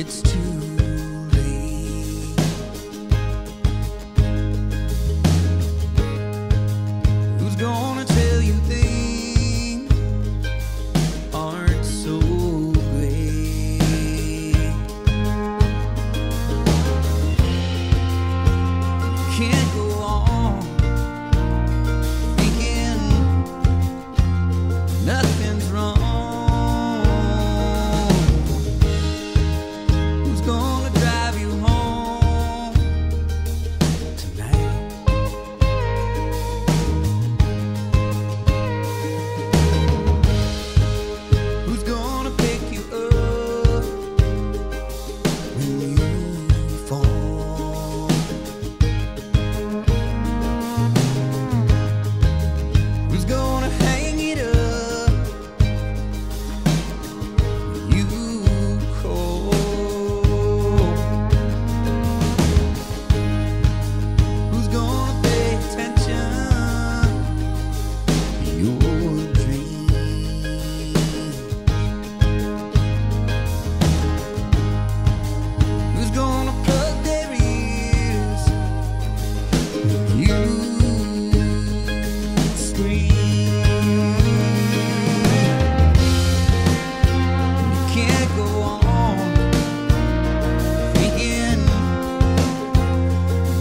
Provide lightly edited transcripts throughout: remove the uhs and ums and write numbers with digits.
it's too late. Who's gonna tell you things aren't so great? Can't go on thinking nothing's wrong.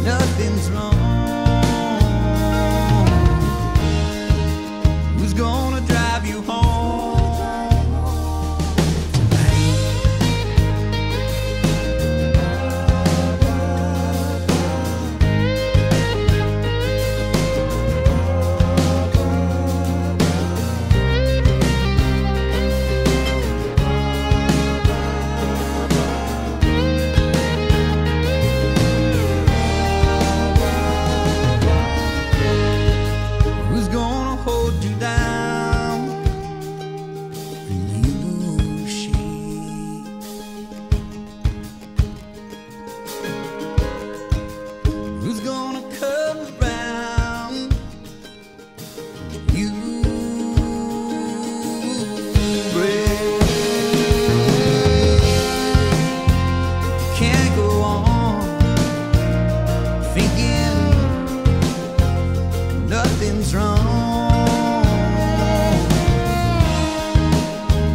Nothing's wrong.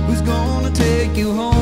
Who's gonna take you home?